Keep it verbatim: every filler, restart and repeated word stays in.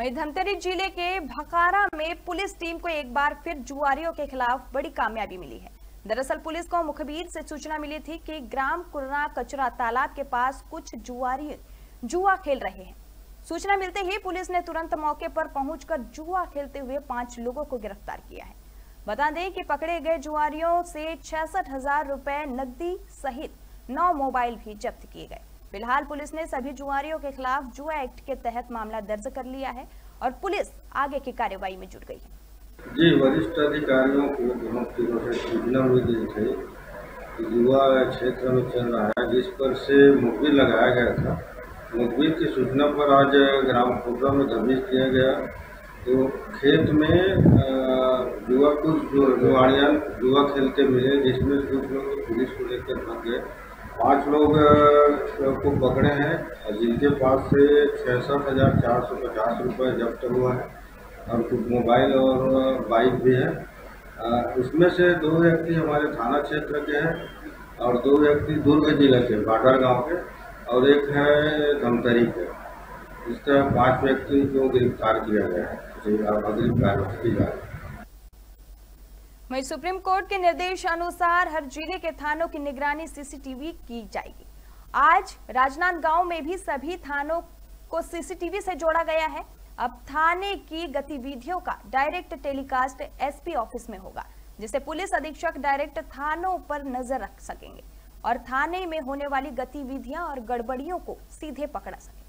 वहीं धमतरी जिले के भखारा में पुलिस टीम को एक बार फिर जुआरियों के खिलाफ बड़ी कामयाबी मिली है। दरअसल पुलिस को मुखबिर से सूचना मिली थी कि ग्राम कुरना कचरा तालाब के पास कुछ जुआरी जुआ खेल रहे हैं। सूचना मिलते ही पुलिस ने तुरंत मौके पर पहुंचकर जुआ खेलते हुए पांच लोगों को गिरफ्तार किया है। बता दें कि पकड़े गए जुआरियों से छियासठ हजार रुपए नकदी सहित नौ मोबाइल भी जब्त किए गए। फिलहाल पुलिस ने सभी जुआरियों के खिलाफ जुआ एक्ट के तहत मामला दर्ज कर लिया है और पुलिस आगे की कार्रवाई में जुट गई है। जी, वरिष्ठ अधिकारियों को दोनों टीमों से सूचना मिली थी कि जुआ क्षेत्र में चल रहा है, जिस पर से मुखबिर लगाया गया था। मुखबिर की सूचना पर आज ग्राम कोटरा में दबिश किया गया। तो खेत में युवा कुछ जुआड़िया जुआ खेलते मिले, जिसमें कुछ लोग पुलिस को लेकर भाग गए। पाँच लोग को पकड़े हैं, जिनके पास से छियासठ हज़ार चार सौ पचास रुपये जब्त हुआ है और कुछ मोबाइल और बाइक भी है। उसमें से दो व्यक्ति हमारे थाना क्षेत्र के हैं और दो व्यक्ति दुर्ग जिले के बाडर गांव के और एक है धमतरी के। इस तरह पाँच व्यक्ति को गिरफ्तार किया गया है। गिरफ्तार की जा रही है। वहीं सुप्रीम कोर्ट के निर्देश अनुसार हर जिले के थानों की निगरानी सीसीटीवी की जाएगी। आज राजनांदगांव में भी सभी थानों को सीसीटीवी से जोड़ा गया है। अब थाने की गतिविधियों का डायरेक्ट टेलीकास्ट एसपी ऑफिस में होगा, जिसे पुलिस अधीक्षक डायरेक्ट थानों पर नजर रख सकेंगे और थाने में होने वाली गतिविधियां और गड़बड़ियों को सीधे पकड़ा सकेंगे।